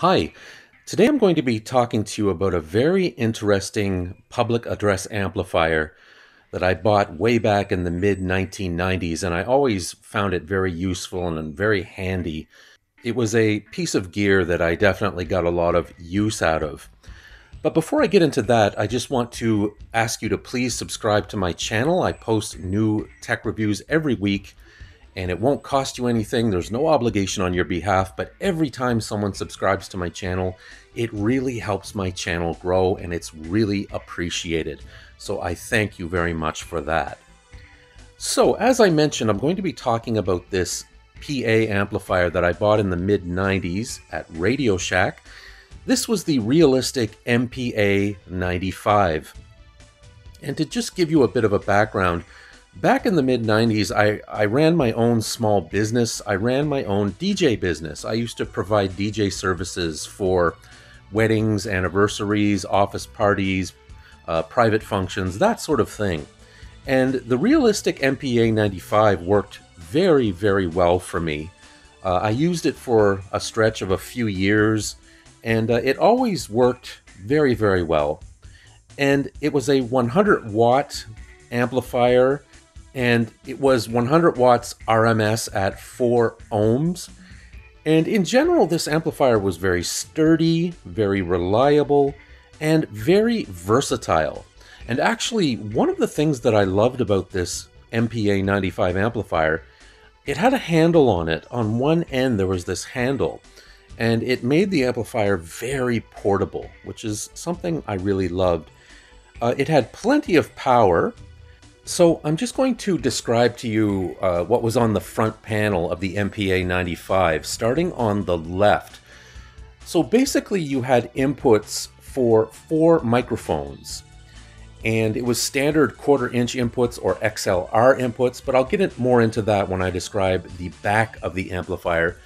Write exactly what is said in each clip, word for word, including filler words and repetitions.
Hi, today I'm going to be talking to you about a very interesting public address amplifier that I bought way back in the mid nineteen nineties, and I always found it very useful and very handy. It was a piece of gear that I definitely got a lot of use out of. But before I get into that, I just want to ask you to please subscribe to my channel. I post new tech reviews every week, and it won't cost you anything. There's no obligation on your behalf, but every time someone subscribes to my channel, it really helps my channel grow and it's really appreciated. So I thank you very much for that. So as I mentioned, I'm going to be talking about this P A amplifier that I bought in the mid nineties at Radio Shack. This was the Realistic M P A ninety-five. And to just give you a bit of a background, back in the mid nineties, I, I ran my own small business. I ran my own D J business. I used to provide D J services for weddings, anniversaries, office parties, uh, private functions, that sort of thing. And the Realistic M P A ninety-five worked very, very well for me. Uh, I used it for a stretch of a few years, and uh, it always worked very, very well. And it was a one hundred watt amplifier. And it was one hundred watts R M S at four ohms. And in general, this amplifier was very sturdy, very reliable, and very versatile. And actually, one of the things that I loved about this M P A ninety-five amplifier, it had a handle on it. On one end, there was this handle, and it made the amplifier very portable, which is something I really loved. Uh, it had plenty of power. So I'm just going to describe to you uh, what was on the front panel of the M P A ninety-five, starting on the left. So basically you had inputs for four microphones, and it was standard quarter inch inputs or X L R inputs, but I'll get it more into that when I describe the back of the amplifier.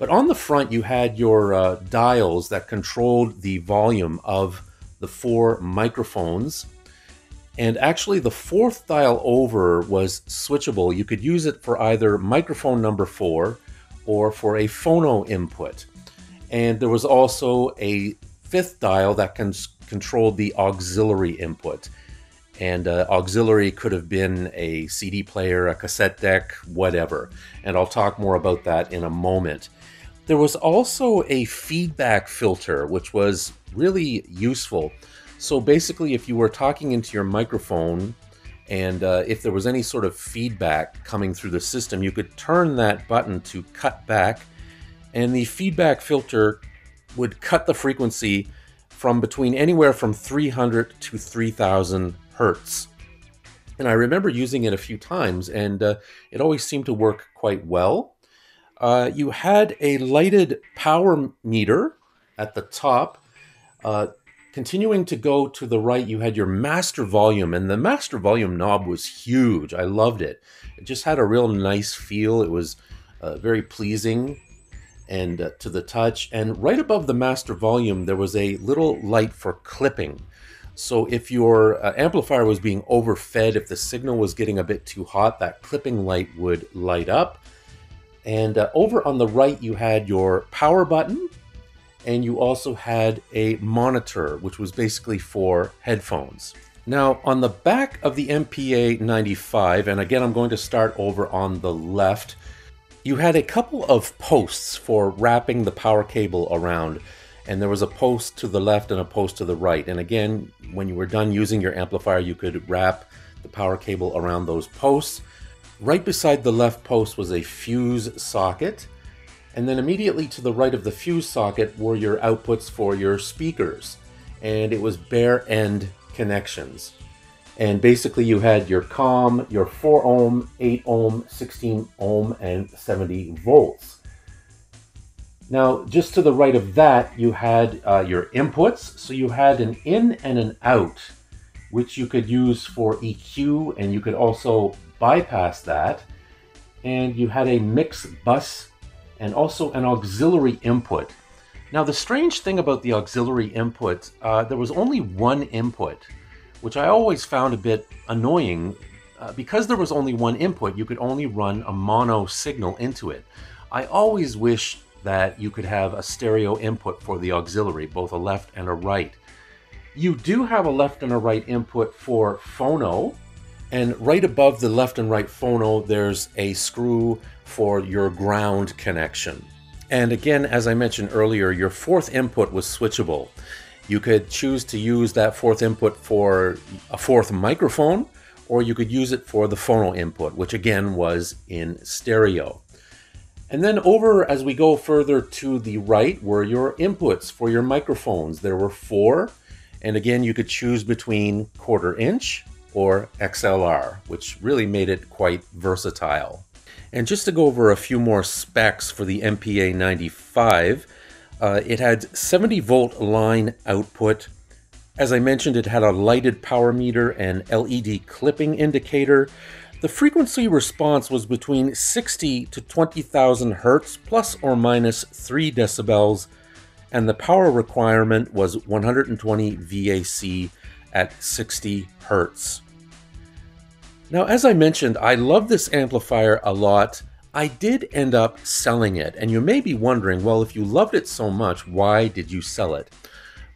But on the front you had your uh, dials that controlled the volume of the four microphones. And actually the fourth dial over was switchable. You could use it for either microphone number four or for a phono input. And there was also a fifth dial that can control the auxiliary input. And uh, auxiliary could have been a C D player, a cassette deck, whatever. And I'll talk more about that in a moment. There was also a feedback filter, which was really useful. So basically, if you were talking into your microphone and uh, if there was any sort of feedback coming through the system, you could turn that button to cut back, and the feedback filter would cut the frequency from between anywhere from three hundred to three thousand hertz. And I remember using it a few times, and uh, it always seemed to work quite well. Uh, you had a lighted power meter at the top. Uh, Continuing to go to the right, you had your master volume, and the master volume knob was huge. I loved it. It just had a real nice feel. It was uh, very pleasing and uh, to the touch. And right above the master volume, there was a little light for clipping. So if your uh, amplifier was being overfed, if the signal was getting a bit too hot, that clipping light would light up. And uh, over on the right, you had your power button. And you also had a monitor, which was basically for headphones. Now, on the back of the M P A ninety-five, and again, I'm going to start over on the left, you had a couple of posts for wrapping the power cable around. And there was a post to the left and a post to the right. And again, when you were done using your amplifier, you could wrap the power cable around those posts. Right beside the left post was a fuse socket. And then immediately to the right of the fuse socket were your outputs for your speakers. And it was bare end connections. And basically you had your COM, your four ohm, eight ohm, sixteen ohm, and seventy volts. Now, just to the right of that, you had uh, your inputs. So you had an in and an out, which you could use for E Q, and you could also bypass that. And you had a mix bus and also an auxiliary input. Now, the strange thing about the auxiliary input, uh, there was only one input, which I always found a bit annoying. Uh, because there was only one input, you could only run a mono signal into it. I always wish that you could have a stereo input for the auxiliary, both a left and a right. You do have a left and a right input for phono, and right above the left and right phono, there's a screw for your ground connection. And again, as I mentioned earlier, your fourth input was switchable. You could choose to use that fourth input for a fourth microphone, or you could use it for the phono input, which again was in stereo. And then over as we go further to the right were your inputs for your microphones. There were four, and again, you could choose between quarter inch or X L R, which really made it quite versatile. And just to go over a few more specs for the M P A ninety-five, uh, it had seventy volt line output. As I mentioned, it had a lighted power meter and L E D clipping indicator. The frequency response was between sixty to twenty thousand hertz, plus or minus three decibels, and the power requirement was one hundred twenty V A C at sixty hertz. Now, as I mentioned, I love this amplifier a lot. I did end up selling it, and you may be wondering, well, if you loved it so much, why did you sell it?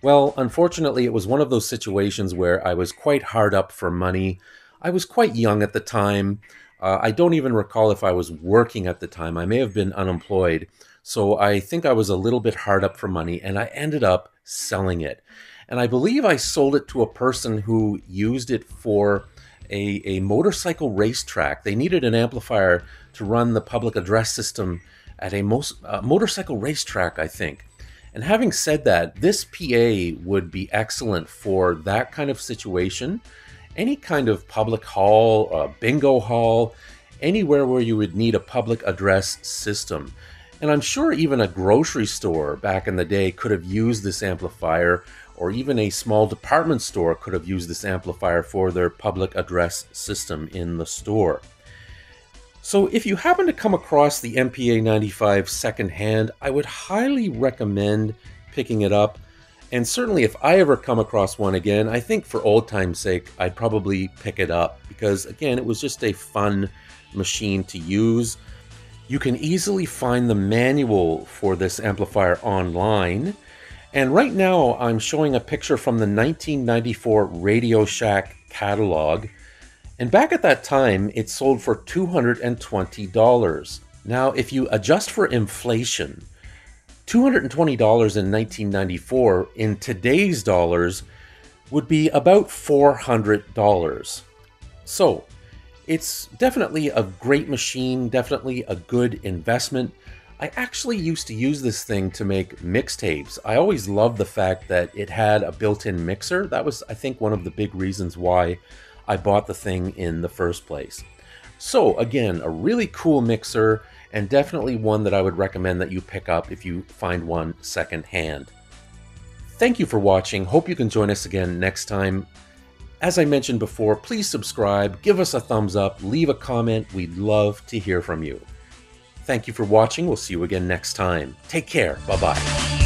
Well, unfortunately, it was one of those situations where I was quite hard up for money. I was quite young at the time. Uh, I don't even recall if I was working at the time. I may have been unemployed. So I think I was a little bit hard up for money, and I ended up selling it. And I believe I sold it to a person who used it for a, a motorcycle racetrack. They needed an amplifier to run the public address system at a most, uh, motorcycle racetrack, I think. And having said that, this P A would be excellent for that kind of situation. Any kind of public hall, uh, bingo hall, anywhere where you would need a public address system. And I'm sure even a grocery store back in the day could have used this amplifier, or even a small department store could have used this amplifier for their public address system in the store. So if you happen to come across the M P A ninety-five secondhand, I would highly recommend picking it up. And certainly if I ever come across one again, I think for old time's sake, I'd probably pick it up because, again, it was just a fun machine to use. You can easily find the manual for this amplifier online. And right now I'm showing a picture from the nineteen ninety-four Radio Shack catalog. And back at that time, it sold for two hundred twenty dollars. Now, if you adjust for inflation, two hundred twenty dollars in nineteen ninety-four in today's dollars would be about four hundred dollars. So it's definitely a great machine, definitely a good investment. I actually used to use this thing to make mixtapes. I always loved the fact that it had a built-in mixer. That was, I think, one of the big reasons why I bought the thing in the first place. So again, a really cool mixer, and definitely one that I would recommend that you pick up if you find one secondhand. Thank you for watching. Hope you can join us again next time. As I mentioned before, please subscribe, give us a thumbs up, leave a comment. We'd love to hear from you. Thank you for watching. We'll see you again next time. Take care. Bye-bye.